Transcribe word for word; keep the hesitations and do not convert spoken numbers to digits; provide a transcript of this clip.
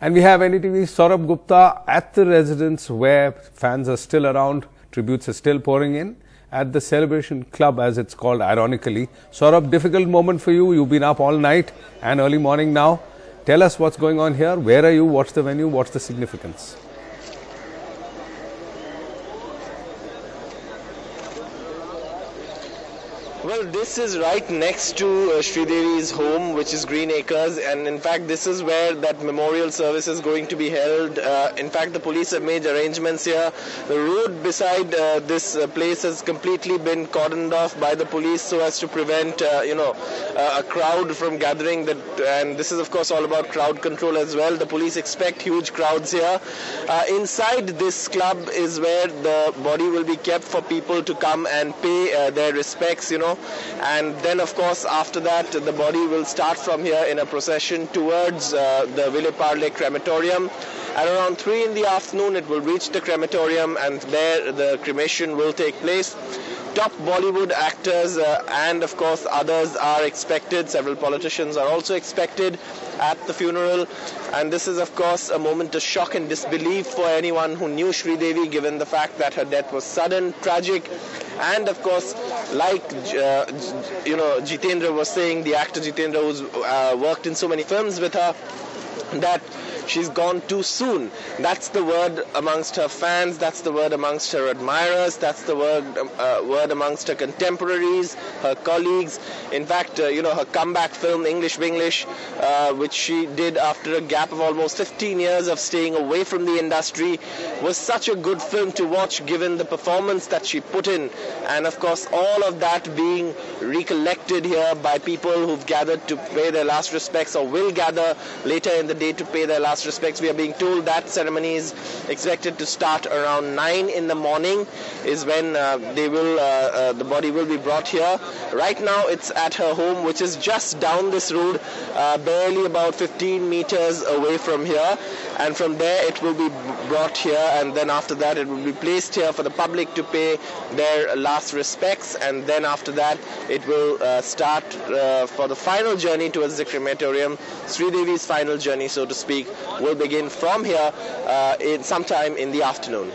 And we have N D T V's Saurabh Gupta at the residence where fans are still around, tributes are still pouring in at the Celebration Club, as it's called ironically. Saurabh, difficult moment for you. You've been up all night and early morning now. Tell us what's going on here. Where are you? What's the venue? What's the significance? Well, this is right next to uh, Sridevi's home, which is Green Acres, and in fact this is where that memorial service is going to be held. Uh, in fact, the police have made arrangements here. The road beside uh, this uh, place has completely been cordoned off by the police so as to prevent uh, you know uh, a crowd from gathering, that, and this is of course all about crowd control as well. The police expect huge crowds here. Uh, inside this club is where the body will be kept for people to come and pay uh, their respects, you know. And then, of course, after that, the body will start from here in a procession towards uh, the Ville Parle crematorium. And around three in the afternoon, it will reach the crematorium, and there the cremation will take place. Top Bollywood actors uh, and, of course, others are expected. Several politicians are also expected at the funeral. And this is, of course, a moment of shock and disbelief for anyone who knew Sridevi, given the fact that her death was sudden, tragic. And, of course, like, uh, you know, Jitendra was saying, the actor Jitendra, who's uh, worked in so many films with her, that she's gone too soon. That's the word amongst her fans, that's the word amongst her admirers, that's the word uh, word amongst her contemporaries, her colleagues. In fact, uh, you know, her comeback film, English Vinglish, uh, which she did after a gap of almost fifteen years of staying away from the industry, was such a good film to watch given the performance that she put in. And of course, all of that being recollected here by people who've gathered to pay their last respects, or will gather later in the day to pay their last respects. We are being told that ceremony is expected to start around nine in the morning is when uh, they will uh, uh, the body will be brought here. Right now it's at her home, which is just down this road, uh, barely about fifteen meters away from here, and from there it will be brought here, and then after that it will be placed here for the public to pay their last respects, and then after that it will uh, start uh, for the final journey towards the crematorium. Sridevi's final journey, so to speak, will begin from here uh, in sometime in the afternoon.